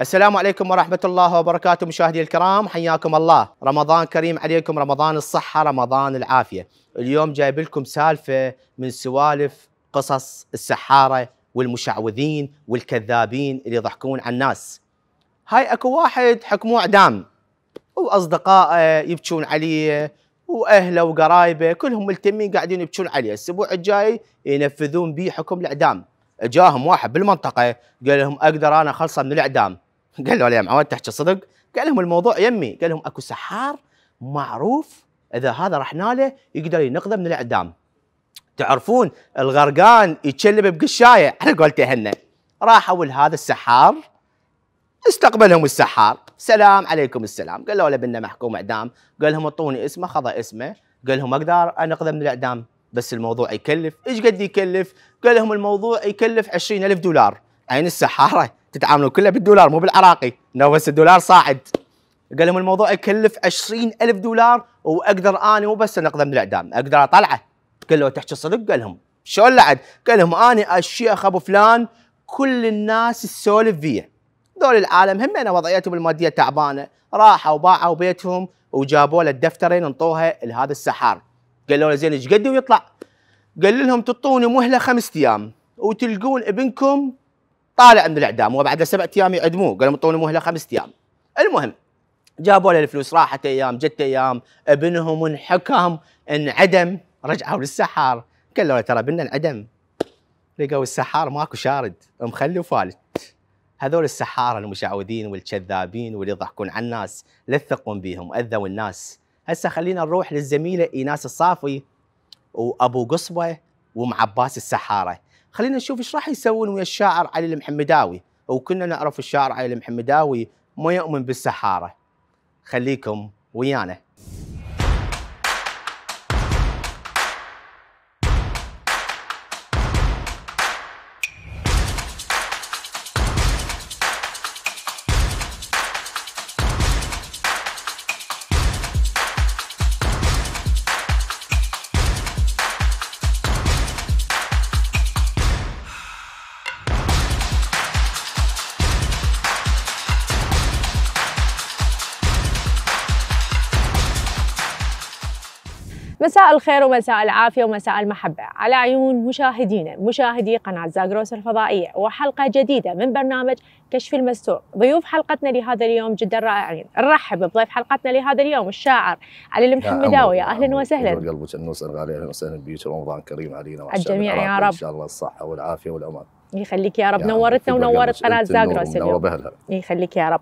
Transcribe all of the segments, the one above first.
السلام عليكم ورحمة الله وبركاته مشاهدي الكرام، حياكم الله. رمضان كريم عليكم، رمضان الصحة، رمضان العافية. اليوم جايب لكم سالفة من سوالف قصص السحارة والمشعوذين والكذابين اللي يضحكون على الناس. هاي اكو واحد حكموه اعدام واصدقائه يبكون عليه واهله وقرايبه كلهم ملتمين قاعدين يبكون عليه. الاسبوع الجاي ينفذون به حكم الاعدام. جاهم واحد بالمنطقه قال لهم اقدر انا اخلصه من الاعدام. قالوا له يا معود تحكي صدق؟ قال لهم الموضوع يمي. قال لهم اكو سحار معروف اذا هذا رحنا له يقدر ينقذه من الاعدام. تعرفون الغرقان يتشلب بقشايه على قولته هن. راحوا لهذا السحار، استقبلهم السحار، سلام عليكم السلام. قالوا له بنا محكوم اعدام. قال لهم اعطوني اسمه. خذ اسمه. قال لهم اقدر انقذه من الاعدام بس الموضوع يكلف. ايش قد يكلف؟ قال لهم الموضوع يكلف 20,000 دولار. عين السحاره تتعاملوا كلها بالدولار مو بالعراقي، لو بس الدولار صاعد. قال لهم الموضوع يكلف 20,000 دولار واقدر اني مو بس انقذه من الاعدام، اقدر اطلعه. قال له تحكي صدق؟ قال لهم شلون لعد؟ قال لهم اني الشيخ ابو فلان كل الناس تسولف فيه. ذول العالم همنا وضعيتهم الماديه تعبانه، راحوا وباعوا بيتهم وجابوا له الدفترين انطوها لهذا السحار. قالوا له زين ايش قد ويطلع؟ قال لهم تعطوني مهله 5 ايام وتلقون ابنكم طالع من الاعدام وبعد 7 ايام يعدموه. قال لهم اعطوني مهله 5 ايام. المهم جابوا له الفلوس، راحت ايام جت ايام، ابنهم انحكم انعدم. رجعوا للسحار قالوا له ترى بنا انعدم. لقوا السحار ماكو شارد، مخلي وفالت. هذول السحاره المشعوذين والكذابين واللي يضحكون على الناس، لا تثقون بيهم، اذوا الناس. هسه خلينا نروح للزميله ايناس الصافي وابو قصبه وام عباس السحاره، خلينا نشوف ايش راح يسوون ويا الشاعر علي المحمداوي، وكنا نعرف الشاعر علي المحمداوي ما يؤمن بالسحاره. خليكم ويانا. مساء الخير ومساء العافية ومساء المحبة على عيون مشاهدينا مشاهدي قناة زاكروس الفضائية، وحلقة جديدة من برنامج كشف المستور. ضيوف حلقتنا لهذا اليوم جدا رائعين. نرحب بضيف حلقتنا لهذا اليوم الشاعر علي المحمداوي. أهلا وسهلا. قلبك النوس الغالي، أهلا وسهلا بيك. رمضان كريم علينا وعلى الجميع يا رب، إن شاء الله الصحة والعافية والأمان. يخليك يا رب، نورتنا ونورت قناة زاكروس اليوم. يخليك يا رب.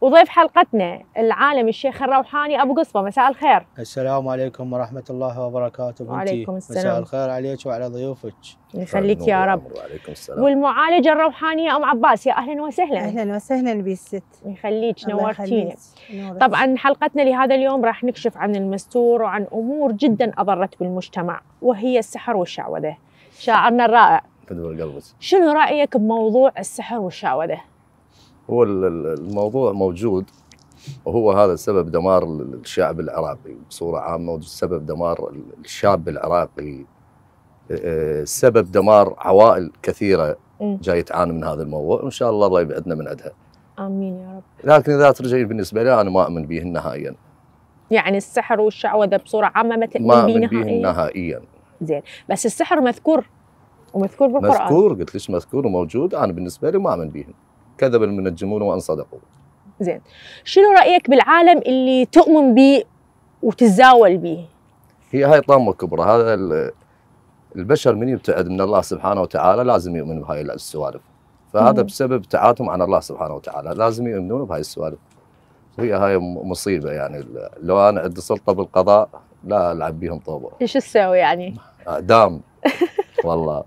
وضيف حلقتنا العالم الشيخ الروحاني ابو قصبه، مساء الخير. السلام عليكم ورحمه الله وبركاته. وعليكم السلام. مساء الخير عليك وعلى ضيوفك. يخليك يا رب. وعليكم السلام. والمعالجه الروحانيه ام عباس، يا اهلا وسهلا. اهلا وسهلا بالست. يخليك، نورتينا. طبعا حلقتنا لهذا اليوم راح نكشف عن المستور وعن امور جدا اضرت بالمجتمع وهي السحر والشعوذه. شاعرنا الرائع. تدور قلبك. شنو رايك بموضوع السحر والشعوذه؟ هو الموضوع موجود، وهو هذا سبب دمار الشعب العراقي بصورة عامة، سبب دمار الشاب العراقي، سبب دمار عوائل كثيرة جاي تعاني من هذا الموضوع، وإن شاء الله يبعدنا من عندها. آمين يا رب. لكن إذا ترجعين بالنسبة لي أنا ما أؤمن به نهائياً. يعني السحر والشعوذة بصورة عامة ما تؤمن به نهائياً؟ ما أؤمن به نهائياً. زين، بس السحر مذكور ومذكور بالقرآن. مذكور، قلت ليش مذكور وموجود، أنا بالنسبة لي ما أؤمن به. كذب من الجمهور وان صدقوا. زين، شنو رايك بالعالم اللي تؤمن به وتتزاول به؟ هي هاي طامه كبرى، هذا البشر من يبتعد من الله سبحانه وتعالى لازم يؤمن بهاي السوالف، فهذا بسبب ابتعادهم عن الله سبحانه وتعالى، لازم يؤمنون بهاي السوالف. وهي هاي مصيبه، يعني لو انا عندي سلطه بالقضاء لا العب بيهم طوبه. ايش تسوي يعني؟ اعدام والله.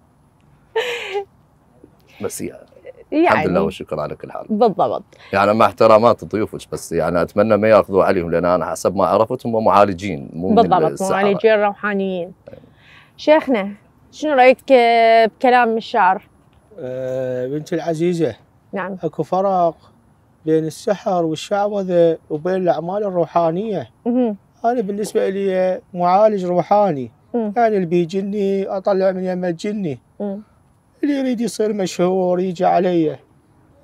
بس يعني الحمد لله والشكر على كل حال. بالضبط. يعني مع احترامات ضيوفك، بس يعني اتمنى ما ياخذوا عليهم، لان انا حسب ما عرفت هم معالجين مو بالضبط، معالجين روحانيين. شيخنا شنو رايك بكلام الشاعر؟ بنتي العزيزه، نعم، اكو فرق بين السحر والشعوذه وبين الاعمال الروحانيه. انا بالنسبه لي معالج روحاني، يعني اللي بيجني اطلع من يمه الجني. اللي يريد يصير مشهور يجي علي،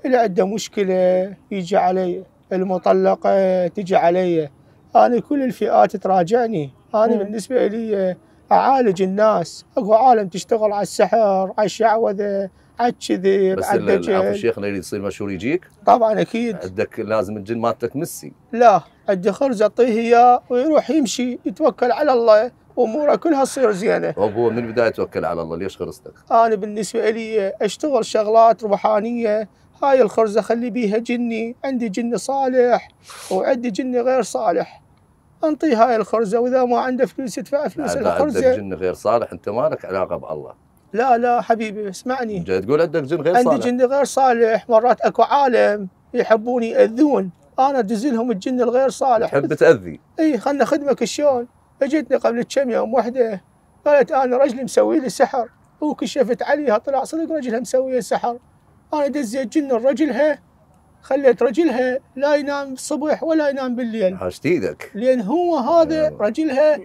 اللي عنده مشكله يجي علي، المطلقه تجي علي، انا كل الفئات تراجعني. انا بالنسبه لي اعالج الناس، اكو عالم تشتغل على السحر، على الشعوذه، على الكذب، على الدجل. بس شيخنا يريد يصير مشهور يجيك؟ طبعا اكيد. عندك لازم الجن مالتك مسي؟ لا، عندي خرز اعطيه اياه ويروح يمشي يتوكل على الله واموره كلها تصير زينه. هو من البدايه توكل على الله، ليش خرزتك؟ انا بالنسبه لي اشتغل شغلات روحانيه، هاي الخرزه خلي بيها جني، عندي جني صالح وعندي جني غير صالح. انطي هاي الخرزه واذا ما عنده فلوس يدفع فلوس الخرزه. عندك جن غير صالح، انت مالك علاقه بالله. لا لا حبيبي اسمعني. جاي تقول عندك جن غير صالح؟ عندي جن غير صالح، مرات اكو عالم يحبون ياذون، انا ادز لهم الجن الغير صالح. تحب تاذي؟ اي خلنا خدمك شلون؟ اجتني قبل كم يوم وحده قالت انا رجلي مسوي لي سحر، وكشفت عليها طلع صدق رجلها مسوي سحر. انا دزيت جن رجلها، خليت رجلها لا ينام الصبح ولا ينام بالليل. حاشت ايدك. لان هو هذا رجلها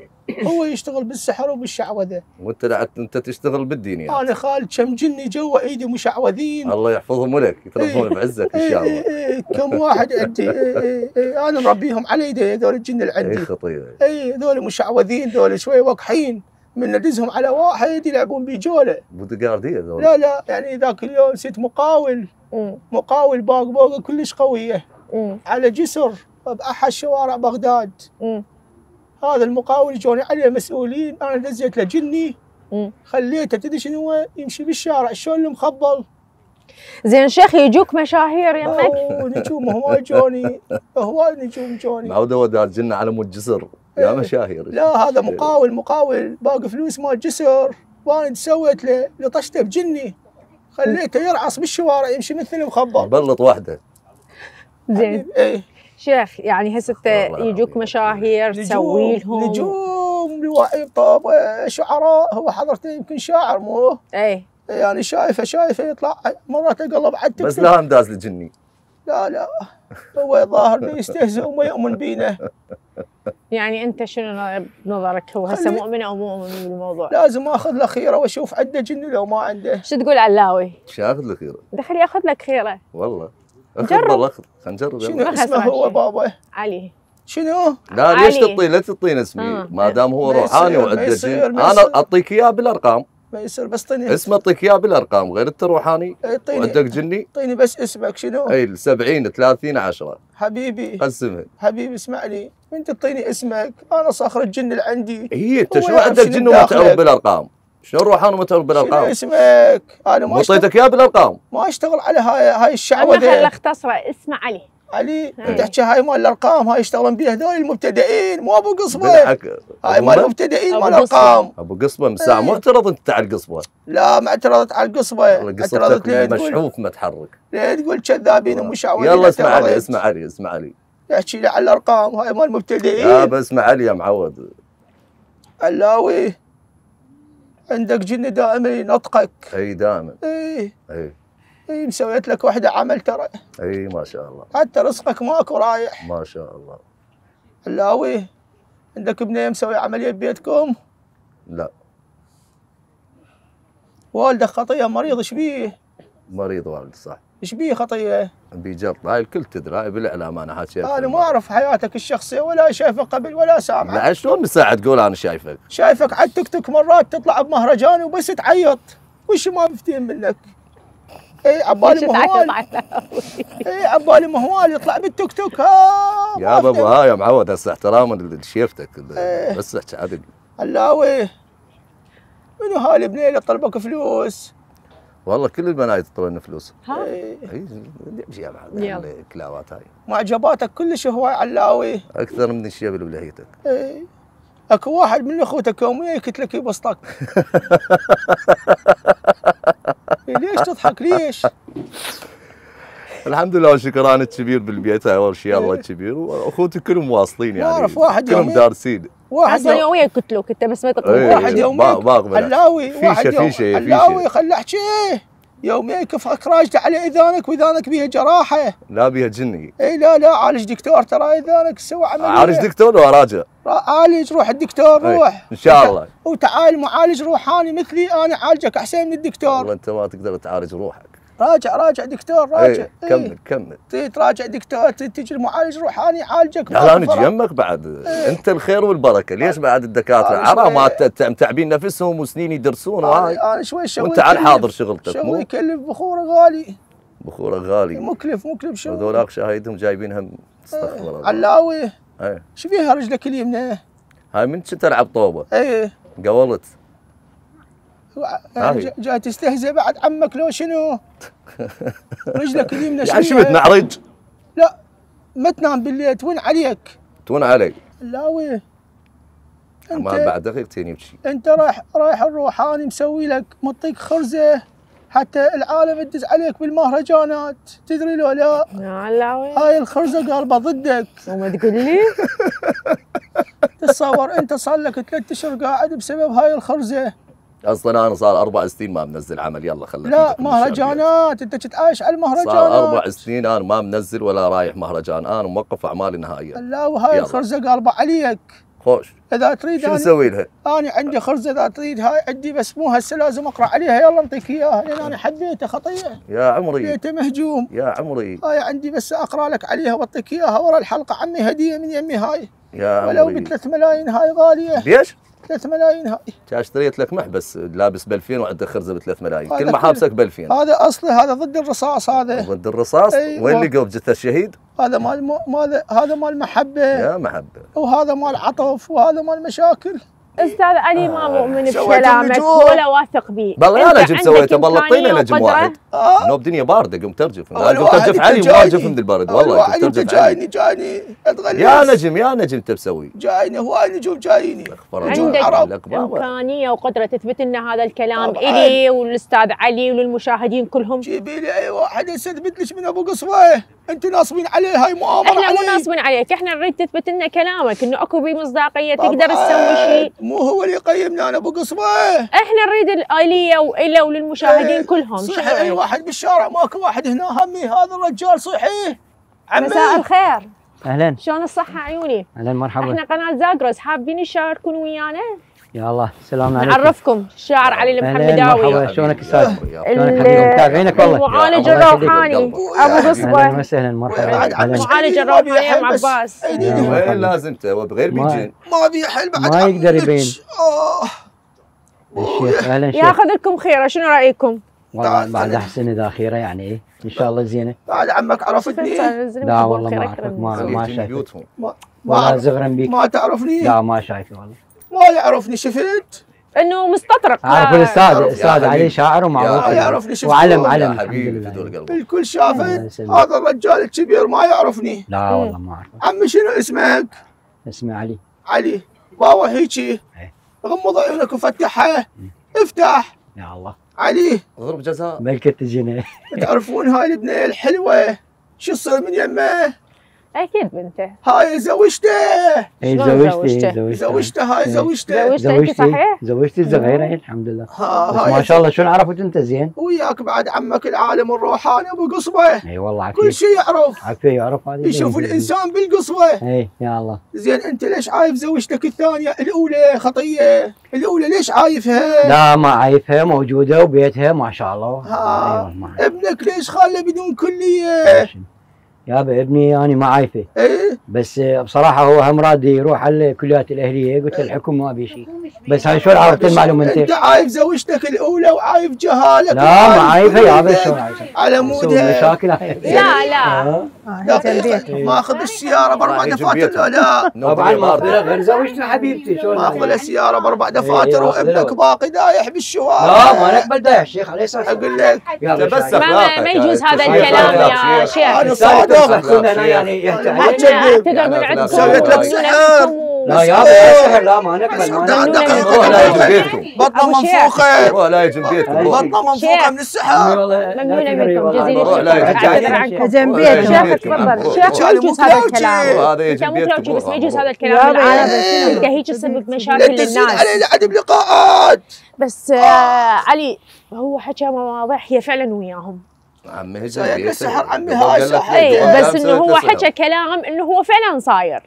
هو يشتغل بالسحر وبالشعوذه. وانت انت تشتغل بالدين يعني. انا خالد كم جني جوا ايدي مشعوذين. الله يحفظهم ولك، يتربون بعزك ان شاء الله. كم واحد عندي. انا مربيهم على ايدي هذول الجن اللي عندي. اي خطير. اي هذول مشعوذين، هذول شوي وقحين. من ندزهم على واحد يلعبون بيه جوله. بودغارديه هذول. لا لا يعني ذاك اليوم سيت مقاول. مقاول باق كلش قويه على جسر باحد شوارع بغداد. هذا المقاول جوني عليه مسؤولين، انا دزيت له جني خليته تدري شنو يمشي بالشارع شلون المخبل. زين شيخ يجوك مشاهير يمك؟ نجوم هواي جوني، هواي نجوم جوني. معود ودار جنه على مود جسر يا مشاهير. لا هذا مقاول، مقاول باقي فلوس مال جسر، وانا سويت له لطشته بجني خليته يرعص بالشوارع يمشي مثل مخبر. بلط وحده. زين ايه شيخ يعني هسه يجوك مشاهير تسوي لهم نجوم لواعيب طب شعراء. هو حضرته يمكن شاعر مو؟ ايه يعني شايفه شايفه يطلع مرات اقلب على التيك توك. بس لا انداز للجني. لا لا هو ظاهر بيستهزئ وما يؤمن بينا. يعني انت شنو بنظرك هو هسه مؤمن او مو مؤمن بالموضوع؟ لازم اخذ له خيره واشوف عنده جن لو ما عنده. شو تقول علاوي؟ شو اخذ له خيره؟ دخل ياخذ لك خيره. والله جرب. خلينا نجرب. شنو اسمه هو بابا؟ علي. شنو؟ لا ليش تطين؟ لا تطين اسمي ما دام هو روحاني وعنده جن. انا اعطيك اياه بالارقام. ما يصير بس طيني اسمه، اعطيك اياه بالارقام غير انت روحاني وعندك جني. اعطيني بس اسمك شنو؟ اي 70 30 10 حبيبي قسمها. حبيبي اسمعني انت تعطيني اسمك انا صاخر الجن اللي عندي. هي انت شنو عندك جن وما تعرف بالارقام؟ شنو روحاني وما تعرف بالارقام؟ شنو اسمك؟ انا ما اعطيتك اياه بالارقام. ما اشتغل على هاي الشعوذه. خليني اختصره اسمه علي. علي انت تحكي هاي مال الارقام، هاي يشتغلون بها هذول المبتدئين مو ابو قصبه. هاي مال المبتدئين مال الارقام. ابو قصبه من ساعه معترض انت على القصبه. لا ما اعترضت على القصبه، اعترضت ليه مشحوف ما تحرك. ليه تقول كذابين ومشعوذين؟ يلا اسمع علي، اسمع علي، اسمع علي. احكي لي على الارقام هاي مال المبتدئين. لا بس اسمع علي يا معود. علاوي عندك جن دائما ينطقك. اي دائما. اي اي اي مسويت لك وحده عمل ترى. اي ما شاء الله. حتى رزقك ماكو رايح. ما شاء الله. علاوي عندك بنيه مسوي عمليه ببيتكم؟ لا. والدك خطيه مريض شبيه؟ مريض والد صح. ايش بيه خطيه؟ بيجرط هاي الكل تدري، هاي بالاعلام انا حاكيها. انا ما اعرف حياتك الشخصيه ولا شايفك قبل ولا سامعك. لا شلون من ساعه تقول انا شايفك؟ شايفك على التيك توك مرات تطلع بمهرجان وبس تعيط، وش ما مفتين منك؟ اي عبالي مهوال. اي عبالي مهوال يطلع بالتيك توك. ها يا بابا هاي يا معود هسه احتراما لشيفتك بس احكي عدل. علاوي منو هاي البنيه اللي طلبك فلوس؟ والله كل البنات يطلبون فلوس. ها؟ اي نمشي يا معود الكلاوات هاي. معجباتك كلش هواي علاوي. اكثر من الشبل ولهيتك. اي اكو واحد من اخوتك يوميا يكتلك يبسطك. ليش تضحك ليش؟ الحمد لله والشكران الكبير بالبيت اول شيء الله الكبير، واخوتي كلهم واصلين يعني. ما اعرف واحد يوميا كلهم دارسين. واحد يوميا يقتلوك انت بس ما تقول. واحد يوميا علاوي علاوي خلي احكيه يوميا يكفك راجته على اذانك واذانك بيها جراحه. لا بيها جني. اي لا لا عالج دكتور ترى اذانك سوى عمليه. عالج دكتور ولا راجع؟ عالج روح الدكتور روح ان شاء الله وتعال معالج روحاني مثلي انا عالجك احسن من الدكتور. والله انت ما تقدر تعالج روحك. راجع دكتور راجع. كمل تراجع دكتور، تجي المعالج روحاني يعالجك. لا انا اجي يمك بعد. انت الخير والبركه. ليش بعد الدكاتره عرامات متعبين نفسهم وسنين يدرسون وهاي. انا شوي وانت عاد حاضر شغلتك. مو يكلف بخوره غالي. بخوره غالي مكلف شو هذولاك شاهدهم جايبينها استغفر الله. علاوي ايش فيها رجلك اليمنى؟ هاي من كنت العب طوبه قولت جاي تستهزئ بعد عمك لو شنو؟ رجلك اليمنى شنو؟ يعني شو بتنعرج؟ لا ما تنام بالليل تون عليك. تون علي؟ لاوي ما بعد اخي بتيني بشي. انت رايح الروحاني مسوي لك مطيك خرزه حتى العالم تدز عليك بالمهرجانات، تدري لو لا؟ علاوي هاي الخرزه قالبه ضدك. وما تقول لي؟ تتصور انت صار لك 3 اشهر قاعد بسبب هاي الخرزه. اصلا انا صار 4 سنين ما منزل عمل. يلا خلينا. لا مهرجانات انت كنت عايش على المهرجانات. صار 4 سنين انا ما منزل ولا رايح مهرجان، انا موقف اعمالي نهائيا. لا وهاي الخرزه قالبه عليك. خوش اذا تريد شو نسوي لها؟ انا عندي خرزه اذا تريد هاي عندي بس مو هسه لازم اقرا عليها. يلا انطيك اياها لان انا حبيته. خطيه يا عمري بيته مهجوم يا عمري. هاي عندي بس اقرا لك عليها واعطيك اياها ورا الحلقه. عمي هديه من يمي هاي يا عمري. ولو ب3 ملايين هاي غاليه. ليش؟ 3 ملايين هاي. كان اشتريت لك محبس لابس ب2000 وعنده خرزه ب3 ملايين، كل محابسك ب2000. هذا اصلي، هذا ضد الرصاص. هذا ضد الرصاص. أيوة. وين لقوا بجثه الشهيد؟ هذا مال هذا مال محبه يا محبه، وهذا مال عطف، وهذا مال مشاكل. استاذ علي ما مؤمن بكلامك ولا واثق بيه. بالله انا جم سويته. بالله الطينه نجم واحد. نوب دنيا بارده قمت ارجف. قمت علي واجف من البرد والله. قمت ارجف علي. جايني اتغلس. يا نجم انت مسوي. جايني هواي نجوم جايني. عندك امكانيه وقدره تثبت ان هذا الكلام الي وللاستاذ علي وللمشاهدين كلهم. جيبي لي اي واحد يثبت لك من ابو قصبه. انتوا ناصبين عليه. هاي مؤامره عليه. احنا مو ناصبين عليك، احنا نريد تثبت لنا كلامك انه اكو بيه مصداقيه تقدر تسوي شيء. مو هو اللي يقيمنا، انا ابو قصبه. احنا نريد الاليه واله وللمشاهدين كلهم. صيحي اي واحد بالشارع، ماكو واحد هنا همي هذا الرجال. صيحيه عمي. مساء الخير. اهلا، شلون الصحه عيوني؟ اهلا مرحبا. احنا قناه زاكروس، حابين تشاركون ويانا؟ يا الله السلام عليكم. نعرفكم الشاعر علي المحمداوي. شلونك استاذ؟ شلونك حبيبي؟ متابعينك والله. المعالج الروحاني ابو قصبه. اهلا وسهلا مرحبا. المعالج الروحاني ام عباس. وين لازمته وبغير بيجين ما بيحل بعد ما يقدر يبين. الشيخ اهلا شيخ. ياخذ لكم خيره، شنو رايكم؟ والله بعد احسن اذا خيره يعني ايه ان شاء الله زينه. بعد عمك عرفتني؟ لا والله ما اعرفك، ما شايفك والله زغرا بيك. ما تعرفني؟ لا ما شايفك والله. ما يعرفني. شفت انه مستطرق. اعرف الاستاذ علي شاعر ومعروف. يعرفني. شفت وعلم يا حبيبي في دول قلبي. الكل شافت. هذا الرجال الكبير ما يعرفني. لا والله ما اعرفه. عمي شنو اسمك؟ اسمي علي. بابا هيجي غمض عيونك وفتحها. افتح يا الله علي. ضرب جزاء ملكة الجنة. تعرفون هاي البنية الحلوة شو تصير من يمه؟ اكيد بنته. هاي زوجته. انت صحيح؟ زوجتي الصغيره الحمد لله. ما شاء الله. شلون عرفت انت زين؟ وياك بعد عمك العالم الروحاني ابو قصبه. اي والله عفية. كل شيء يعرف. عفية يعرف هذه. يشوف الانسان بالقصبه. اي يا الله. زين انت ليش عايف زوجتك الثانيه الاولى خطيه؟ الاولى ليش عايفها؟ لا ما عايفها، موجوده وبيتها ما شاء الله. ابنك ليش خاله بدون كليه؟ يابا ابني انا ما عايفه. بس بصراحه هو هم راد يروح على الكليات الاهليه، قلت له الحكم ما ابي شيء. بس هاي شلون عرفت المعلومه انت؟ انت عايف زوجتك الاولى وعايف جهالك. لا ما عايفه يابا. شلون عايفه؟ على مودها مشاكل. لا ما اخذ السياره ب4 دفاتر. لا طبعا ما اخذها غير زوجتي حبيبتي. شلون ما اخذ السياره ب4 دفاتر وابنك باقي دايح بالشوارع؟ لا ما نقبل دايح شيخ. على اساس اقول لك ما يجوز هذا الكلام يا شيخ. كنا يعني يهتمون سويت لك سحر. لا يا سحر. لا ما نقبل. لا يجي بيتكم بطنه منفوخه. لا يجي بيتكم بطنه منفوخه من السحر. ممنونه منكم جزيل الشكر. زين بيتكم شيخ تفضل. شيخ ما يجوز هذا الكلام. هذا يجي بيتكم بس ما يجوز هذا الكلام. انت هيك تسبب مشاكل للناس. علي لعدم لقاءات. بس علي هو حكى مواضيع هي فعلا وياهم. عمي هجا سحر. عمي هاي سحر. اي بس انه هو حكى كلام انه هو فعلا صاير.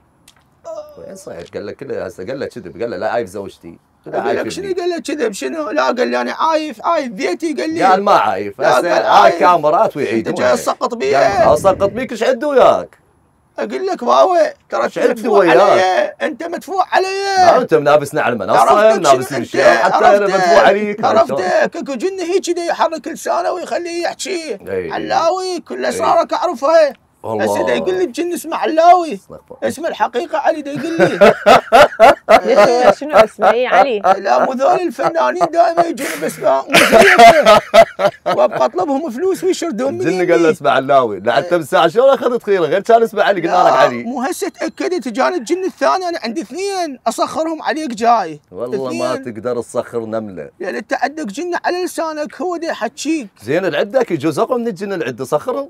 وين صاير؟ قال لك كذا هسه. قال لك كذب. قال له لا عايف زوجتي. قال شنو؟ قال له كذب شنو؟ لا قال لي انا عايف، عايف بيتي. قال لي قال ما عايف هسه هاي كاميرات ويعيد انت جاي اسقط بيك، اسقط بيك. ايش عد وياك؟ اقول لك باوي ترى ايش عد وياك؟ انت مدفوع علي، انت ملابسنا على المنصه، ملابسني بالشارع، حتى انا مدفوع عليك. عرفت اكو جنه هيك يحرك لسانه ويخليه يحكي علاوي، كل اسرارك اعرفها. والله دا يقول لي بجن اسمه علاوي، اسمه الحقيقه علي. دا يقول لي شنو اسمه؟ اي علي. لا مو ذول الفنانين دائما يجوني بس وابقى اطلبهم فلوس ويشردهم مني. الجن قال له اسمه علاوي، لعدته بالساعه شلون اخذت خيره؟ غير كان اسمه علي، قلنا لك علي. مو هسه تاكدت جاني الجن الثاني، انا عندي اثنين اسخرهم عليك جاي. والله ما تقدر تسخر نمله، لان انت عندك جن على لسانك هو دا يحكيك. زين العدك يجوز اقوى من الجن العده، سخرهم.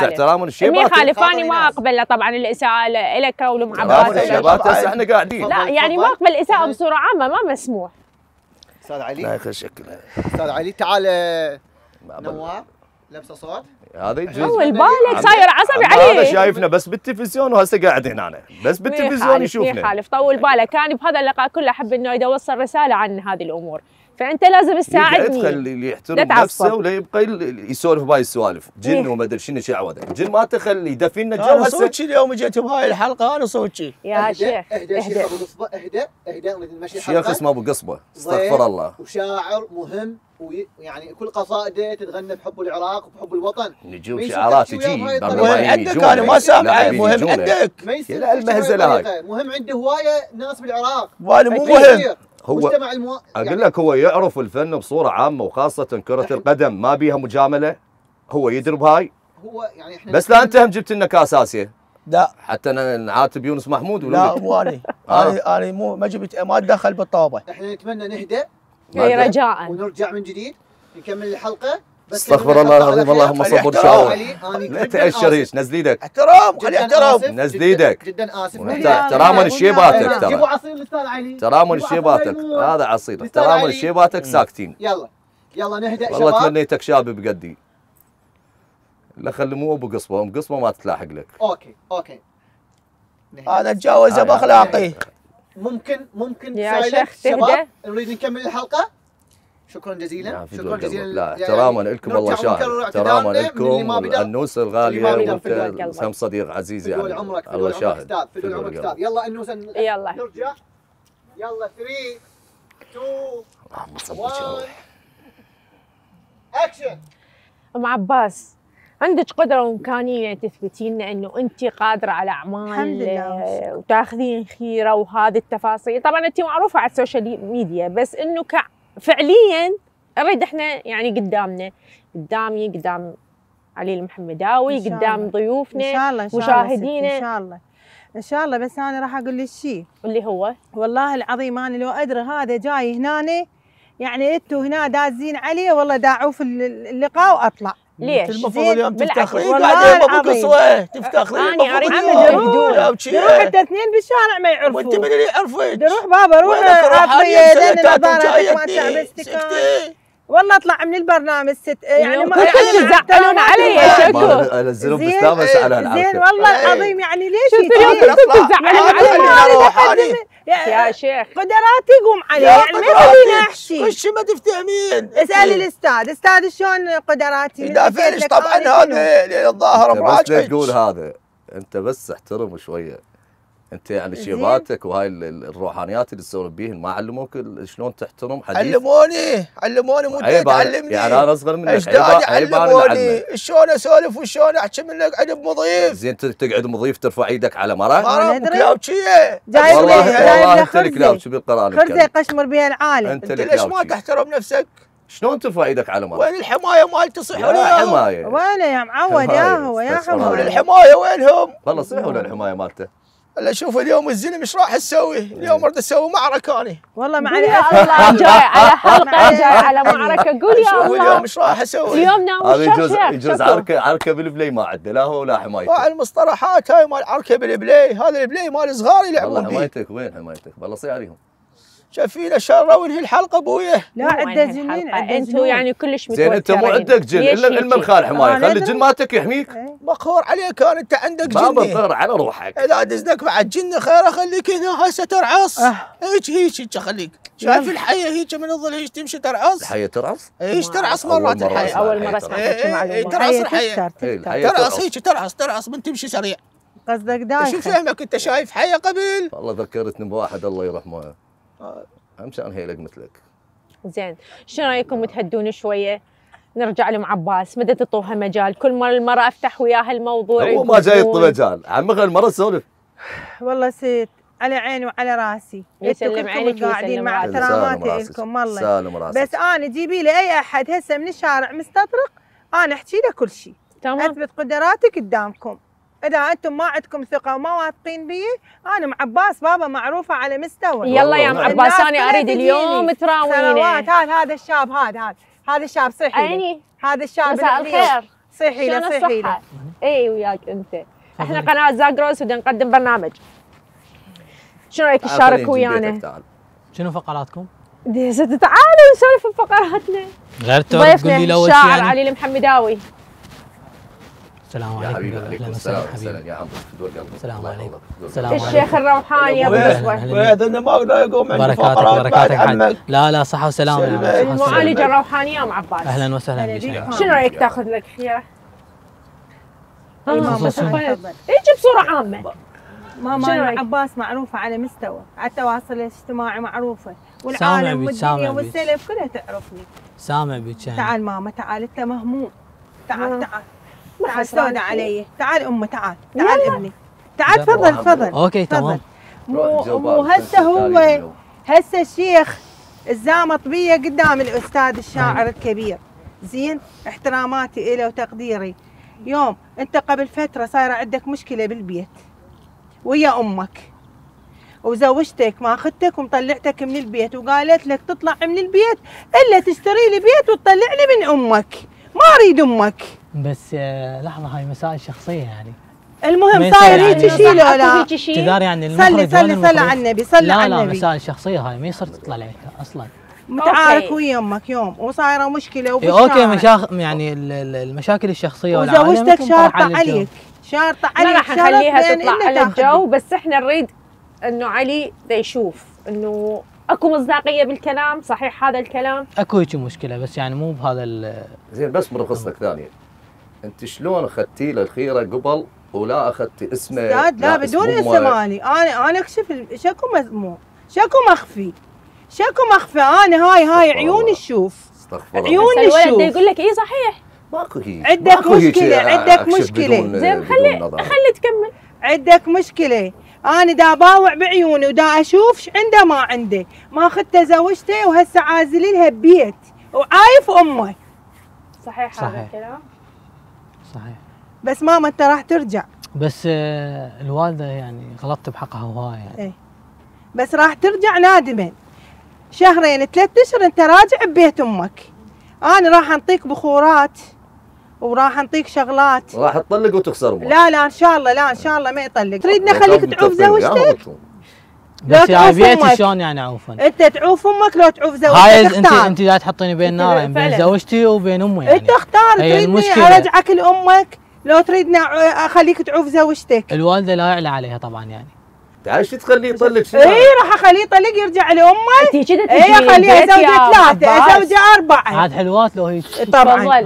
احتراما للشيبات. مخالفاني ما اقبل طبعا الاساءه لك ولام عباس. الشيبات هسه احنا قاعدين، لا يعني ما اقبل الاساءه بصوره عامه، ما مسموح. استاذ علي لا يخش شكل. استاذ علي تعال نوار لبسه صوت هذا يجوز. طول بالك صاير عصبي علي. هذا شايفنا بس بالتلفزيون وهسه قاعد هنا بس بالتلفزيون يشوفنا. مخالف طول بالك. انا بهذا اللقاء كله احب انه يوصل رساله عن هذه الامور، فانت لازم تساعدني. لا تخلي اللي يحترم نفسه ولا يبقى يسولف بهاي السوالف، جن وما ادري شنو شعوذه، جن ما تخلي يدفينا الجو. انا صوتي اليوم جيت بهاي الحلقه، انا صوتي يا شيخ. اهدى شيخ ابو قصبه، اهدى اهدى نريد نمشي الحلقه. شيخ اسمه ابو قصبه استغفر الله، وشاعر مهم، ويعني كل قصائده تتغنى بحب العراق وبحب الوطن. نجوم شعارات تجي عندك، انا ما سامع. مهم عندك لا المهزله هاي. مهم عنده هوايه ناس بالعراق. وانا مو مهم هو اقول يعني لك هو يعرف الفن بصوره عامه، وخاصه كره القدم ما بيها مجامله، هو يدرب هاي. هو يعني احنا بس لا انت هم جبت لنا كاساسيه. لا حتى نعاتب يونس محمود ولا لا؟ مو انا انا مو ما جبت، ما اتدخل بالطابه. احنا نتمنى نهدى رجاء ونرجع من جديد نكمل الحلقه. استغفر الله العظيم. اللهم صبر شعور. لا تأشر هيك، نزل ايدك احترام، خلي احترام، نزل ايدك. جدا اسف. احتراما لشيباتك، ترى جيبوا عصير للأستاذ علي، احتراما لشيباتك. هذا عصير احتراما لشيباتك. ساكتين يلا يلا نهدأ شباب. والله تمنيتك شاب بقدي. لا خلي مو ابو قصبه، ام قصبه ما تتلاحق لك. اوكي اوكي هذا تجاوزه باخلاقي. ممكن يا شيخ تهدأ، نريد نكمل الحلقه. شكرا جزيلا، شكرا جزيلا. لا احتراما لكم والله شاهد، احتراما لكم والانوس الغاليه، وانت هم صديق عزيز يعني. الله شاهد في دول عمرك استاذ. يلا انوس يلا نرجع. يلا 3 2 1 اكشن. ام عباس عندك قدره وامكانيه تثبتي لنا انه انت قادره على اعمال وتاخذين خيره وهذه التفاصيل. طبعا انت معروفه على السوشيال ميديا، بس انه فعليا اريد احنا يعني قدامنا، قدام علي المحمداوي، قدام ضيوفنا ان شاء الله مشاهدينا ان شاء الله ان شاء الله. بس انا راح اقول لك شيء اللي هو والله العظيم انا لو ادري هذا جاي هنا يعني انتوا هنا دازين علي، والله داعوف اللقاء واطلع. ليش؟ المفروض اليوم تفتخرين قاعدة ابو قصوى، تفتخرين المفروض اليوم يروح حتى اثنين بالشارع ما يعرفون. وانت من اللي يعرفك؟ روح بابا روح اعطي لان النظارة ما تعبستك. والله اطلع من البرنامج يعني ما تزعلون علي يا شكو. انزلهم بالسلامه زعلان عليك. زين والله العظيم يعني ليش انتوا تزعلون علي؟ يا شيخ قدراتي يقوم علي يعني ما تبيني احشي. وش ما تفتهمين؟ اسالي الاستاذ، استاذ شلون قدراتي؟ يدافعنش طبعا هذا الظاهر مراجعك. بس تقول هذا انت بس احترم شويه. انت يعني شيباتك وهاي الروحانيات اللي تسولف بيهن ما علموك شلون تحترم حديث؟ علموني مو انت تعلمني. يعني انا اصغر منك اجدادي علموني شلون اسولف وشلون احكي منك عدب مضيف. زين تقعد مضيف ترفع ايدك على مرة كلاوتشيه. والله انت الكلاوتشي بالقران الكريم خرزه يقشمر بها العالم. انت ليش ما تحترم نفسك؟ شلون ترفع ايدك على مرة؟ وين الحمايه مالتي؟ صيح ولا حمايه؟ وين يا معود يا هو يا حمود؟ الحمايه وينهم؟ والله صيح ولا الحمايه مالته؟ هلا شوف اليوم الزلمه ايش راح تسوي؟ اليوم بدي اسوي معركه انا. والله معلش يا الله جاي على حلقه جاي على معركه، قول يا الله شوف اليوم ايش راح اسوي؟ اليوم ناوي يجوز عركه بالبلاي، ما عندنا لا هو ولا حمايتك. المصطلحات هاي مال عركه بالبلاي، هذا البلاي مال صغار يلعبون. والله حمايتك وين حمايتك؟ والله صي عليهم. شايفين شرة ونهي الحلقه ابويا. لا عده جنين انتم يعني كلش متوترين. زين انت مو عندك جن الا العلم الخال حمايه، خلي الجن مالتك يحميك. مقهور عليك انا، انت عندك جن. ما بضر على روحك. اذا دزلك بعد جن خيره خليك هنا هسه ترعص. هيك هيك خليك. شايف الحيه هيك من الظل هيك تمشي ترعص. الحيه ترعص؟ ايش ترعص مرات الحيه؟ اول مره اسمع حكي معلومه. ترعص الحيه. ترعص هيك ترعص ترعص من تمشي سريع. قصدك دايخ. شو فهمك انت شايف حيه قبل؟ والله ذكرتني بواحد الله يرحمه. امشان هيلق مثلك. زين، شو رايكم تهدون شويه؟ نرجع لأم عباس، ما تعطوها مجال، كل مره المراه افتح وياها الموضوع. هو ما جاي يعطي مجال، عمي خلي المراه تسولف. والله سيد على عيني وعلى راسي، يسلم عليك قاعدين مع احتراماتي لكم والله. بس انا جيبي لي اي احد هسه من الشارع مستطرق، انا احكي له كل شيء. تمام. اثبت قدراتي قدامكم. إذا أنتم ما عندكم ثقة وما واثقين بي، أنا أم عباس بابا معروفة على مستوى. يلا يا أم عباس أنا أريد اليوم تراوينا. سنوات هذا الشاب هذا الشاب صيحي عيني، هذا الشاب مساء الخير صيحي له صيحي له. إي وياك أنت، إحنا قناة زاكروس بدنا نقدم برنامج. شنو رأيك تشارك ويانا؟ شنو فقراتكم؟ تعالوا نسولف بفقراتنا. غير تعرف تقول لي الأول شيء الشاعر علي المحمداوي. السلام عليكم. وعليكم السلام يا عم دور قلبك. السلام عليكم. الشيخ الروحاني ابو الاسود. ما اقدر اقوم عندك بركاتك. لا صحه وسلامه. المعالجه الروحانيه يا ام عباس. اهلا وسهلا بك. شنو رايك تاخذ لك حيره؟ اجي بصوره عامه. ماما عباس معروفه على مستوى، على التواصل الاجتماعي معروفه، والعالم والدنيا والسلف كلها تعرفني. سامع بك. تعال ماما تعال، انت مهموم. تعال تعال سودة علي، تعال امه، تعال ابني، تعال تفضل. اوكي تمام. مو هسه هو هسه الشيخ الزامط بيا قدام الاستاذ الشاعر الكبير. زين احتراماتي له وتقديري. يوم انت قبل فتره صايره عندك مشكله بالبيت ويا امك، وزوجتك ما اخذتك ومطلعتك من البيت، وقالت لك تطلع من البيت الا تشتري لي بيت وتطلعني من امك، ما اريد امك. بس لحظه، هاي مسائل شخصيه يعني. المهم صاير هيك شيء ولا تدار يعني. صلي على النبي، صلي على النبي. لا مسائل شخصيه هاي ما يصير تطلع عليك اصلا. متعارك ويا امك يوم وصايره مشكله وبالشارع. اوكي يعني المشاكل الشخصيه وزوجتك شارطه عليك لا راح نخليها تطلع على الجو، بس احنا نريد انه علي دا يشوف انه اكو مصداقيه بالكلام. صحيح هذا الكلام اكو هيك مشكله، بس يعني مو بهذا زين. بس مره قصتك ثانيه، انت شلون اخذتي له الخيره قبل ولا اخذتي اسمه؟ لا بدون اسمه. انا اكشف شكو مذموم، شكو مخفي انا. هاي عيوني تشوف، عيوني تشوف. يقول لك اي صحيح ماكو هيك، عندك مشكله. زين خلي تكمل. عندك مشكله، أنا دا باوع بعيوني ودا أشوف شو عنده ما عنده. ما أخذته زوجته وهسه عازلين لها ببيت وعايف أمي. صحيح هذا الكلام؟ صحيح. بس ماما أنت راح ترجع. بس الوالدة يعني غلطت بحقها هواي يعني. إيه. بس راح ترجع نادما. شهرين 3 أشهر أنت راجع ببيت أمك. أنا راح أنطيك بخورات وراح انطيك شغلات. راح تطلق وتخسر امك. لا ان شاء الله ما يطلق. تريدنا خليك تعوف زوجتك؟ بس يا بيتي شلون يعني اعوفن؟ انت تعوف امك لو تعوف زوجتك. هاي انت قاعد تحطيني بين نارين، بين زوجتي وبين امي يعني. انت اختار، تريدني ارجعك لامك لو تريدني اخليك تعوف زوجتك. الوالده لا يعلى عليها طبعا يعني. تعال شو تخليه يطلق؟ شنو؟ اي راح اخليه يطلق يرجع لامه. انت كذا تجي اي اخليه ازوجه 3 ازوجه 4. عاد حلوات لو هيك. طبعا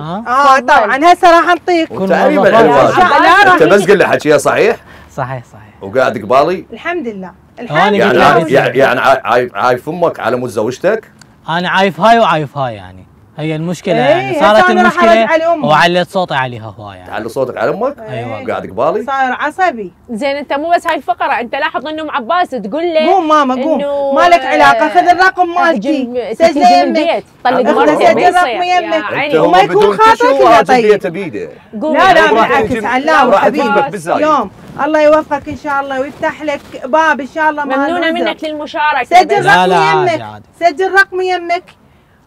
طبعا هسه راح انطيك تقريبا حلوات. انت بس قل لي حكيها صحيح؟ صحيح. وقاعد قبالي؟ الحمد لله. يعني عايف امك على مود زوجتك؟ انا عايف هاي وعايف هاي يعني. هي المشكله يعني صارت المشكله وعلت صوتي عليها هوايه يعني. تعلي صوتك على امك؟ ايوه وقاعد قبالي صاير عصبي. زين انت مو بس هاي الفقره، انت لاحظ انه ام عباس تقول له قوم ماما قوم ما لك علاقه، خذ الرقم مالتي سجل يمك، طلق مرتين سجل رقم يمك وما يكون خاطرك طيب. لا لا بالعكس علاوي حبيبي يوم الله يوفقك ان شاء الله ويفتح لك باب ان شاء الله. ممنونه منك للمشاركه. سجل رقم يمك، سجل رقم يمك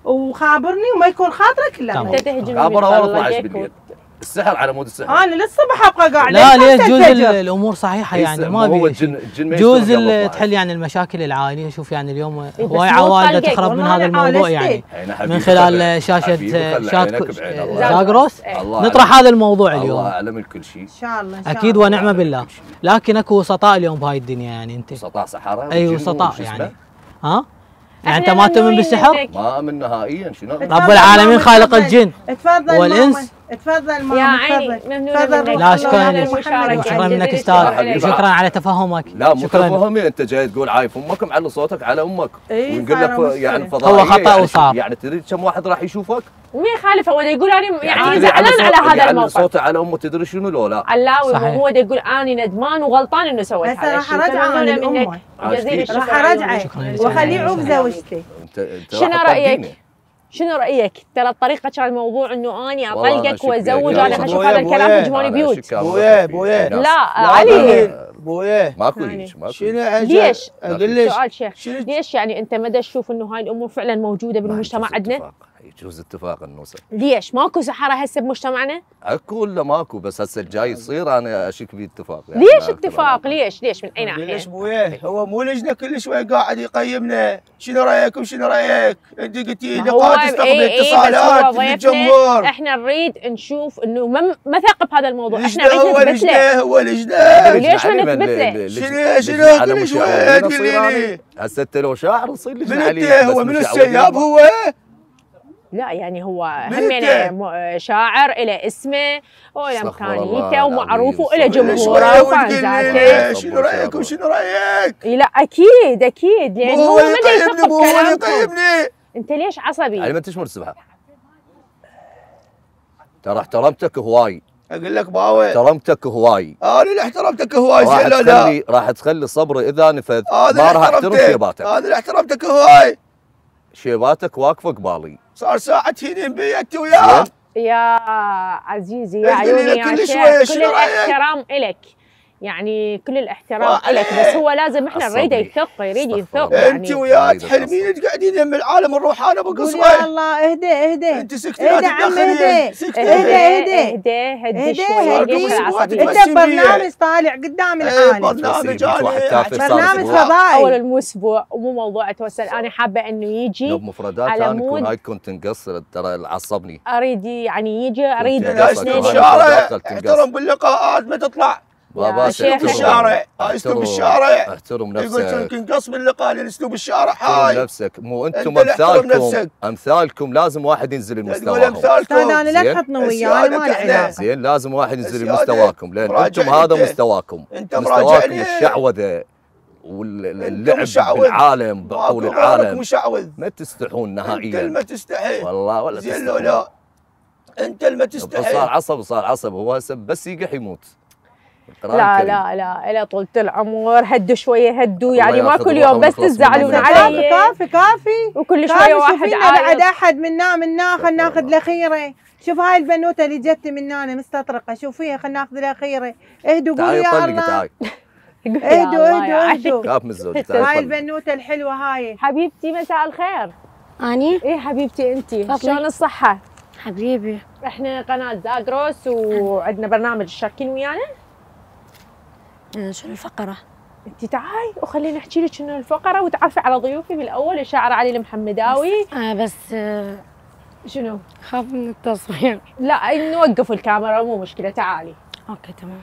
وخابرني وما يكون خاطرك. لا انت تهجمني خابرها ولا 12 بالليل السحر على مود السحر. انا للصبح ابقى قاعده. لا ليش جوز الامور صحيحه يعني ما هو الجن جوز تحل يعني المشاكل العائليه. شوف يعني اليوم هواي عوائل تخرب من هذا الموضوع يعني من خلال شاشه زاكروس نطرح هذا الموضوع اليوم. الله اعلم الكل شيء ان شاء الله اكيد ونعمه بالله. لكن اكو وسطاء اليوم بهاي الدنيا يعني انت وسطاء سحره. اي وسطاء يعني ها يعني انت ما تؤمن بالسحر؟ ما امن نهائيا. شنو رب العالمين خالق الجن والانس. تفضل ماما يا عيني ممنون. لا شكرا لك، شكرا منك استاذ وشكرا على تفهمك. لا مو تفهمي، انت جاي تقول عايف امك معلي صوتك على امك ونقول لك يعني فضائيه هو خطا وصار يعني تدري كم واحد راح يشوفك وما يخالفه ولا يقول انا يعني زعلان على هذا الموقف. صوته على امه تدري شنو لو لا علاوي وهو يقول اني ندمان وغلطان انه سويت هذا الشيء. راح ارجع انا لامي راح ارجع واخليه يعوف زوجتي. شنو رايك؟ شنو رايك؟ ترى طريقه كان الموضوع انه اني اطلقك وازوج. انا اشوف هذا الكلام هجماني بيوت. بويه لا علي بويه ماكو هيك ماكو. ليش؟ سؤال شيخ ليش يعني انت مدى تشوف انه هاي الامور فعلا موجوده بالمجتمع عندنا؟ يجوز اتفاق انه ليش ماكو سحره هسه بمجتمعنا؟ اكو ولا ماكو بس هسه الجاي يصير انا اشك باتفاق يعني. ليش اتفاق؟ ليش من اي ناحيه؟ ليش بويه هو مو لجنه كل شوي قاعد يقيمنا شنو رايكم شنو رايك؟ انت قلتي لقاءات تستقبل اتصالات من الجمهور. احنا نريد نشوف انه ما ثق بهذا الموضوع. احنا نريد نثبت له هو لجنه. ليش ما نثبت له؟ شنو كل شوي تقولي لي هسه انت لو شاعر نصير لجنه عليه. هو من السياب هو؟ لا يعني هو هم شاعر إلى اسمه وإلى مكانيته ومعروف وإلى جمهوره وفانزاته. شنو رأيكم شنو رأيك؟ لا أكيد أكيد لأن هو مدى يثقف كلامكم. أنت ليش عصبي؟ علي ما تشمر السبحة ترى احترمتك هواي. أقول لك باوي احترمتك هواي. أنا اللي احترمتك هواي زين لا لا راح تخلي صبري إذا نفذ ما راح أحترم شيباتك. أنا اللي احترمتك هواي شيباتك واقفة قبالي صار ساعة هينين بيتي وياه. يا عزيزي يا عيوني يا شيخ كل الاحترام إلك يعني كل الاحترام إلك بس هو لازم احنا نريده يثق يريد يثق يعني. انت وياه تحلمين تقعدين يم العالم نروح انا بقصوى. يا الله اهدي اهدي انت سكتي داخليا سكتي اهدي شوي. انت برنامج طالع قدام العالم برنامج فضائي اول المسبوع ومو موضوع اتوسل. انا حابه انه يجي لو مفردات انا اكون هاي كنت نقصر ترى عصبني. اريد يعني يجي اريد ان شاء الله احترم باللقاءات ما تطلع شيخ الشارع اسلوب الشارع. احترم نفسك يقول يمكن قصب اللقاء لاسلوب الشارع. هاي احترم نفسك مو انتم امثالكم لازم واحد ينزل لمستواكم. انا لا تحطني وياي ما لي علاقه. زين لازم واحد ينزل لمستواكم لان انتم هذا مستواكم. مستواكم الشعوذه واللعب بالعالم بحول العالم ما تستحون نهائيا. انت ما تستحي والله ولا تستحي. انت ما تستحي. صار عصب هو هسه بس يقح يموت. لا لا لا إلى طولة العمر هدوا شوية هدوا يعني ما كل يوم بس تزعلون علي. كافي وكل شوية واحد عايز بعد أحد منا خلينا ناخذ الأخيرة. شوف هاي البنوتة اللي جت مننا مستطرقة شوفيها خلينا ناخذ الأخيرة. اهدوا قولوا يا الله اهدوا كاف من الزوج. هاي البنوتة الحلوة هاي حبيبتي مساء الخير. أني؟ إيه حبيبتي أنتِ شلون الصحة؟ حبيبي إحنا قناة زاكروس وعندنا برنامج تشاركين ويانا؟ شنو الفقرة؟ انت تعاي وخليني احكي لك شنو الفقرة وتعرفي على ضيوفي بالاول الشاعر علي المحمداوي. بس شنو؟ خاف من التصوير. لا نوقف الكاميرا مو مشكلة تعالي. اوكي تمام.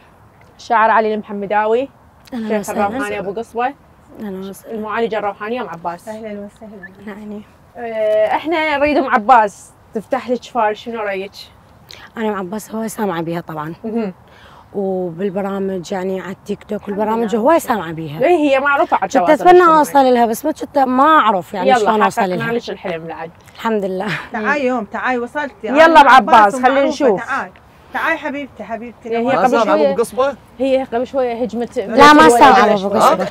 الشاعر علي المحمداوي شيخ الروحاني ابو قصبة المعالجة الروحانية ام عباس. اهلا وسهلا. يعني احنا نريد ام عباس تفتح لك فار شنو رايك؟ انا ام عباس هو سامعة بيها طبعا وبالبرامج يعني على التيك توك والبرامج هواي سامعه بيها. هي معروفه على الشباب. كنت اتمنى اوصل لها بس كنت ما اعرف يعني شلون اوصل لها. يلا حققنا الحلم بعد. الحمد لله. تعاي يوم تعاي وصلتي. يلا بعباس خلينا نشوف. تعاي حبيبتي حبيبتي. هي قبل شويه ابو قصبه. هي قبل شويه هجمت. لا ما صار ابو قصبه.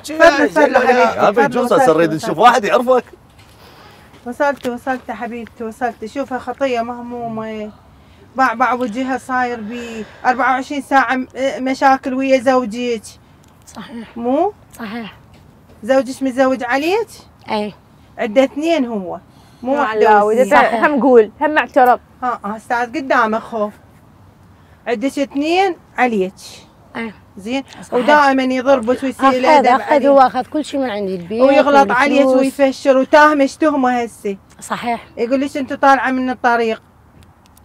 ابي جوزها صار نشوف واحد يعرفك. وصلتي وصلتي حبيبتي وصلتي. شوفها خطيه مهمومه. بعبع وجهها صاير ب 24 ساعة مشاكل ويا زوجك. صحيح. مو؟ صحيح. زوجك متزوج عليك؟ اي. عنده اثنين هو. مو واحدة. صحيح. هم قول، هم اعترف. ها هسه قدامك خوف. عندك اثنين عليك. اي. زين؟ ودائما يضربك ويصير له دم. اخذ هو اخذ كل شيء من عند البيت. ويغلط عليك ويفشر وتاهمك تهمه هسه. صحيح. يقول لك انت طالعة من الطريق.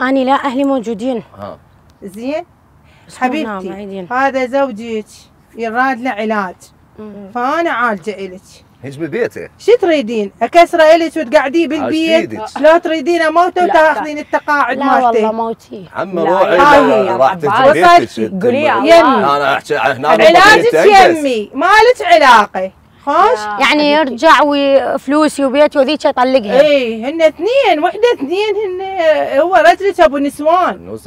أنا لا أهلي موجودين. زين حبيبتي هذا زوجك يراد له علاج فأنا عالجة إلك. هيج ببيته. شو تريدين؟ أكسره إلك وتقعديه بالبيت؟ لو تريدين موته وتاخذين التقاعد مالته. لا والله موتي. عمي روحي راحتك ببيتك. قولي أنا أحكي هنا علاجك يمي مالك علاقة. يعني يرجع وفلوسي وبيتي وذيك يطلقها. اي هن اثنين وحده اثنين هن هو رجلك ابو نسوان.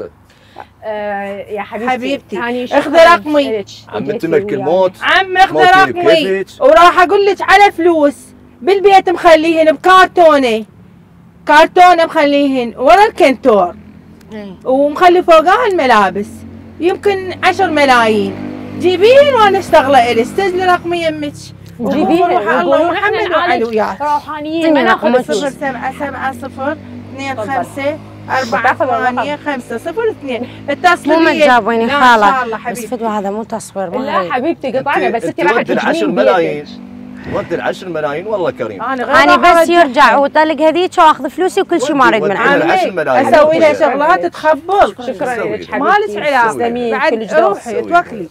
يا حبيبتي اخذ رقمي. عم تملك الموت. عم اخذ رقمي وراح اقول لك على فلوس بالبيت مخليهن بكارتونه. كارتونه مخليهن ورا الكنتور. ومخلي فوقها الملابس يمكن 10 ملايين. جيبيهن وانا اشتغله الك. سجلي رقم يمك. جيبيه الله محمد وعلي وياك روحانيين. انا اخذ 077025485002 اتصلي بي. جابوني خاله بس فدوى هذا مو تصوير. لا حبيبتي قطعنا بس انت راح تجيبين 10 ملايين. ودي 10 ملايين والله كريم. انا بس يرجع وطلق هذيك واخذ فلوسي وكل شيء ما اريد من عمي. اسوي لها شغلات تخبل. شكرا لك حبيبتي مالك علاقه بعد روحي توكلي.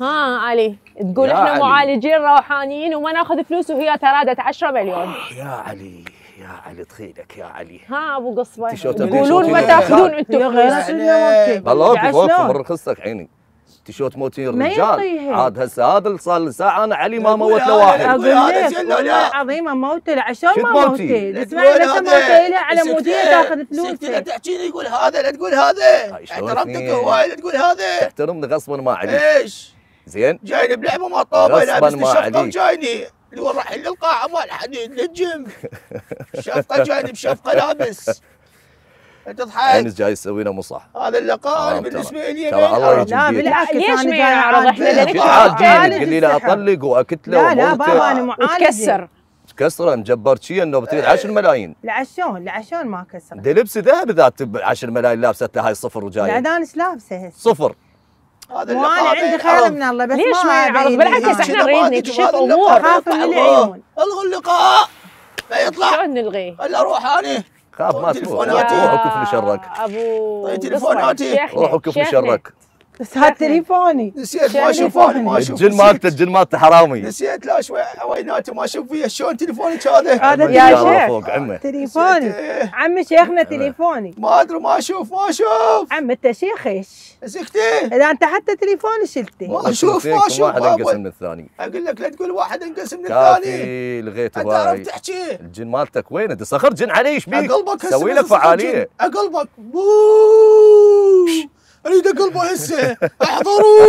ها علي تقول احنا معالجين روحانيين وما ناخذ فلوس وهي ترادت 10 مليون. يا علي يا علي تخيلك يا علي. ها ابو قصبه يقولون ما تاخذون انتم غير. والله وقف مر خصك عيني. تشوت موتين الرجال عاد هسه هذا صار له ساعه. انا علي ما موت له واحد. اقول لك والله عظيمه موته له 10 ما موته. اسمعي بس موته لها على موديه تاخذ فلوس. انت لا تحكي تقول هذا لا تقول هذا. احترمتك هواي لا تقول هذا. تحترمني غصبا ما علي. ايش؟ زين جايني بلعبه ما طابه لابس الشفطه وجايني اللي ورا حل القاعه مال حديد للجيم. شفطه جايني بشفطه لابس. تضحك انس جاي تسوينا مو صح. هذا اللقاء بالنسبه لي لا بالعكس. ليش ما يعرض احنا لك تقول لي اطلق واكتله وموته. لا لا بابا انا معالجه. تكسر كسره مجبرتشي انه بتريد 10 ملايين. العشون العشون ما كسر. ده لبسه ذهب ذات 10 ملايين لابسته هاي صفر وجايه. لا انا ايش لابسه صفر. وانا عندي خير من الله بس ليش ما يعرض؟ بالعكس احنا نريد نكشف امور. اخاف من العيون. الغوا اللقاء لا يطلع. شلون نلغيه؟ الا روح انا. خاف ما تروح. روح وكفني شرك. ابو طيب تليفوناتي روح وكفني شرك. بس هات تليفوني. نسيت ما اشوف ما اشوف. الجن مالته الجن مالته حرامي. نسيت لا شوي عويناتي ما اشوف فيها. شلون تليفونك هذا؟ يا شيخ تليفوني عمي شيخنا تليفوني. ما ادري ما اشوف ما اشوف. عم انت شيخش. سكتي. اذا انت حتى تليفوني شلته. ما اشوف ما اشوف. واحد انقسم من الثاني. اقول لك لا تقول واحد انقسم من الثاني. كافي لغيت انت عرفت تحكي. الجن مالتك وين؟ انت صخر جن علي ايش بيك؟ اقلبك هسه. سوي لك فعاليه. اقلبك اريد اقلبه هسه. احضروا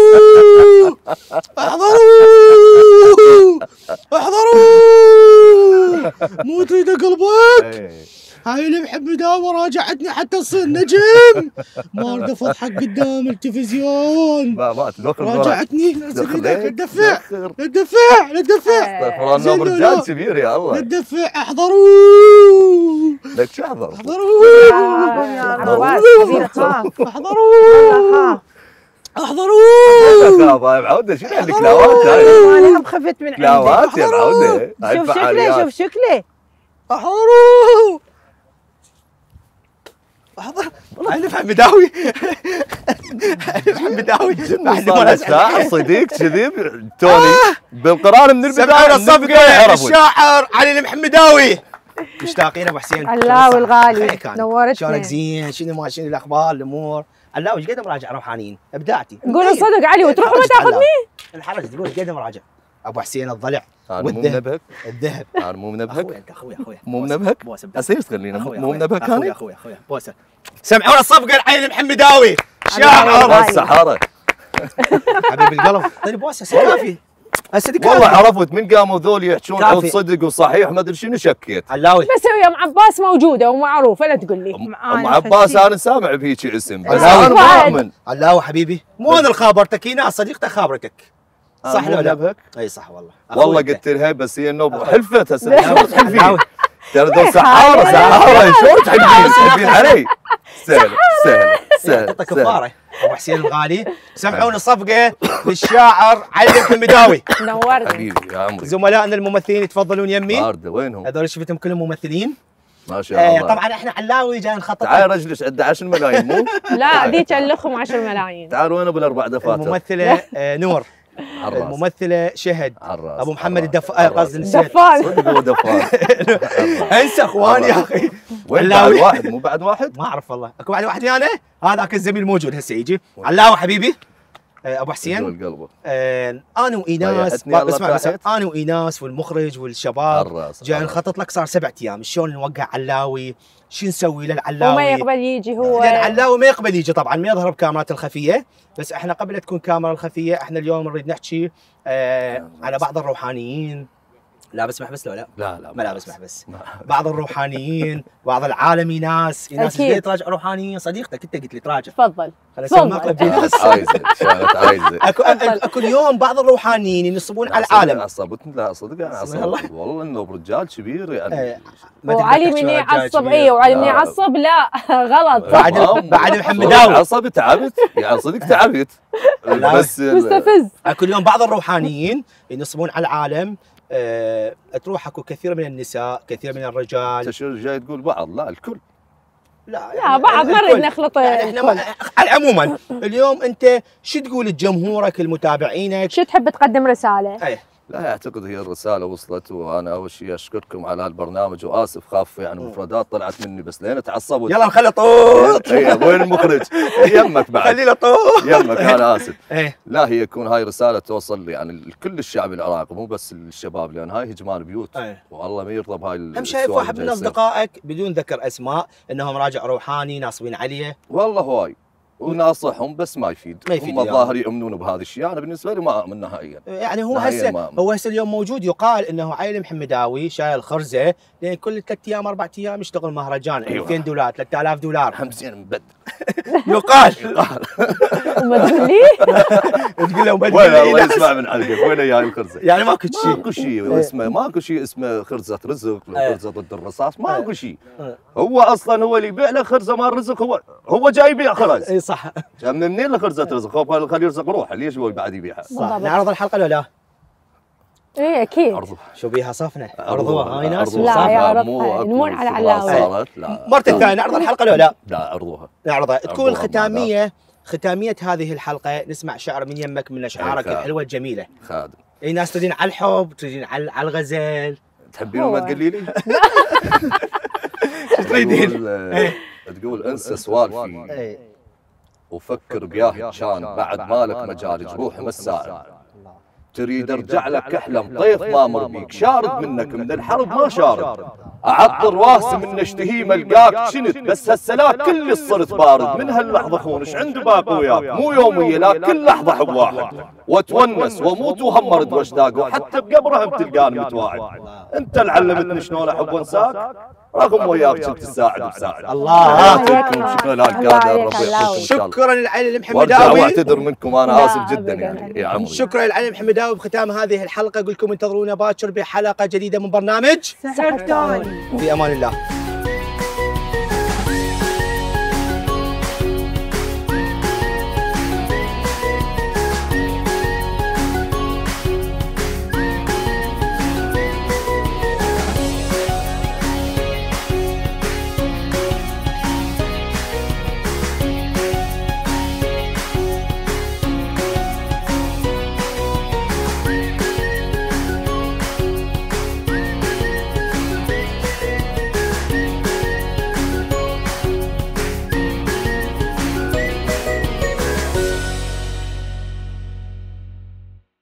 احضروا احضروا. مو تريد اقلبك. هاي اللي بحب مداوره راجعتني حتى تصير نجم. ما اريد اضحك قدام التلفزيون. راجعتني لا تدفع لا تدفع لا تدفع. النوم رجال كبير يا الله. لا تدفع. احضروا لك شو احضر؟ احضروا احضروا احضروه يا معوده. شنو هالكلاوات هاي؟ انا خفت من عندك. كلاوات يا معوده. شوف شكله، شوف شكله. احضروه احضر. والله حمداوي، حمداوي بعد ساعة صديق كذي توني بالقرار من البداية. الصفقة الشاعر علي المحمداوي. مشتاقين ابو حسين. الله والغالي نورتنا. شلونك؟ زين. شنو ما شنو الاخبار الامور؟ علاوي ايش قد مراجع روحانيين ابداعتي. قول الصدق علي وتروح وما تاخذني؟ الحرج تقول ايش قد مراجع ابو حسين الضلع والذهب. الذهب انا مو منبهك. اخوي انت اخوي. اخوي مو منبهك. اصير تخلينا مو منبهك. انا اخوي اخوي اخوي بوسه. سمعونا الصفقه علي المحمداوي شاعر الصحاره. حبيب القلب اعطيني بوسه. كافي هسه. والله عرفت من قاموا ذول يحشون عن صدق وصحيح ما ادري شنو شكيت. علاوي بس ويا ام عباس موجوده ومعروفه لا تقول لي ام عباس. انا سامع بهيك اسم بس انا مؤمن. علاوي حبيبي مو انا اللي خابرتك، ايناس صديقتك خابرتك. صح ولا لا؟ اي صح والله. والله قلت لها بس هي النوبه حلفت هسه. شلون تحلفين؟ ترى ذول سحاره سحاره. شلون تحلفين علي؟ سهل سهل سهل. اعطيتك كفاره ابو حسين الغالي. سمعونا صفقه للشاعر علي المحمداوي. نورتني حبيبي يا عمري. زملائنا الممثلين يتفضلون يمي. بارده وينهم؟ هذول شفتهم كلهم ممثلين ما شاء الله. طبعا احنا علاوي جاي نخطط. تعال رجلش عندها 10 ملايين مو؟ لا ذيك لهم 10 ملايين. تعال وين ابو الاربع دفاتر؟ الممثله نور، الممثله شهد، ابو محمد الدفاع قصدي نسيت. دفان صدق هو دفان. انسى اخواني يا اخي. وين بعد واحد؟ مو بعد واحد؟ ما اعرف والله. اكو بعد واحد ويانا؟ هذاك الزميل موجود هسه يجي. علاوي حبيبي ابو حسين. انا وايناس اسمع بس. انا وايناس والمخرج والشباب جاي نخطط لك صار 7 ايام شلون نوقع علاوي، شو نسوي للعلاوي. وما يقبل يجي هو. العلاوي ما يقبل يجي طبعا، ما يظهر بكاميرات الخفيه، بس احنا قبل تكون كاميرا الخفيه احنا اليوم نريد نحكي على بعض الروحانيين. لابس محبس لو لا؟ لا لا ما لابس محبس. بعض الروحانيين، بعض العالم. ايناس، ايناس اللي تراجع روحانيين صديقتك انت قلت لي تراجع. تفضل. خليني اسوي مقلب ايناس. اكو اليوم بعض الروحانيين ينصبون على العالم. عصبتني لا صدق انا عصبت والله انه برجال كبير يعني. وعلي من يعصب اي وعلي من يعصب لا غلط. بعد المحمداوي عصب تعبت يعني صدق تعبت. بس مستفز. اكو اليوم بعض الروحانيين ينصبون على العالم. تروح اكو كثير من النساء، كثير من الرجال. انت شو جاي تقول بعض؟ لا الكل. لا يعني بعض ما نريد نخلط. عموما اليوم انت شو تقول لجمهورك لمتابعينك؟ شو تحب تقدم رساله؟ أيه. لا اعتقد هي الرساله وصلت، وانا اول شيء اشكركم على هالبرنامج واسف خاف يعني مفردات طلعت مني بس لين تعصبت. يلا نخلي طوط. وين المخرج؟ يمك بعد. خلي له طوط. يمك انا اسف. لا هي يكون هاي رساله توصل يعني لكل الشعب العراقي مو بس الشباب، لان هاي هجمان بيوت والله ما يرضى بهاي. هم شايف واحد من اصدقائك بدون ذكر اسماء انهم راجع روحاني ناصبين عليه. والله هواي. وناصحهم بس ما يفيد. هم الظاهر يؤمنون بهذا الشيء، انا بالنسبه لي ما اؤمن نهائيا. يعني هو هسه اليوم موجود يقال انه علي المحمداوي شايل خرزه لان كل 3 ايام 4 ايام يشتغل مهرجان. أيوة. $2000 $3000 50 مبدع. يقال وما تقول لي تقول له مبدع. والله يسمع من عندك وين جاي الخرزه؟ يعني ماكو شيء. ماكو شيء اسمه، ماكو شيء اسمه خرزه رزق ولا خرزه ضد الرصاص، ماكو شيء. هو اصلا هو اللي يبيع له خرزه مال رزق، هو جاي يبيع خلاص. صح. منين لخرزة رزق؟ هو خليه يرزق روحه، ليش هو بعد يبيعها؟ صح. نعرض الحلقة ولا لا؟ ايه اكيد. عرضوا. شو بيها صفنة؟ عرضوها هاي ناس. لا يا عرضها نمون على علاوي. مرة ثانية نعرض الحلقة ولا لا؟ لا عرضوها. نعرضها تكون ختامية هذه الحلقة. نسمع شعر من يمك من اشعارك الحلوة الجميلة. خادم. اي ناس تدين على الحب، تدين على الغزل. تحبين وما تقولي لي؟ شو تريدين؟ تقول انسى سوالفي وفكر بياه كان بعد مالك مجال جروح مسائل. تريد ارجع لك احلم طيف ما مر بيك، شارد منك من الحرب ما شارد. اعطر راسي من اشتهي ملقاك شنت، بس هالسلا كل صرت بارد. من هاللحظه خونش عند باك وياك، مو يوميه لا كل لحظه حب واحد. واتونس واموت وهمرد واشتاق، وحتى بقبره بتلقان متواعد. انت اللي علمتني شلون احب وانساك، رغم وياك كنت تساعد وتساعد. الله يعطيكم شكرا للقادر. ربي يحفظكم. شكرا لعلي المحمداوي. واعتذر منكم انا اسف جدا يعني يا عمري. شكرا لعلي المحمداوي. بختام هذه الحلقه اقول لكم انتظرونا باكر بحلقه جديده من برنامج سحرتوني. في امان الله.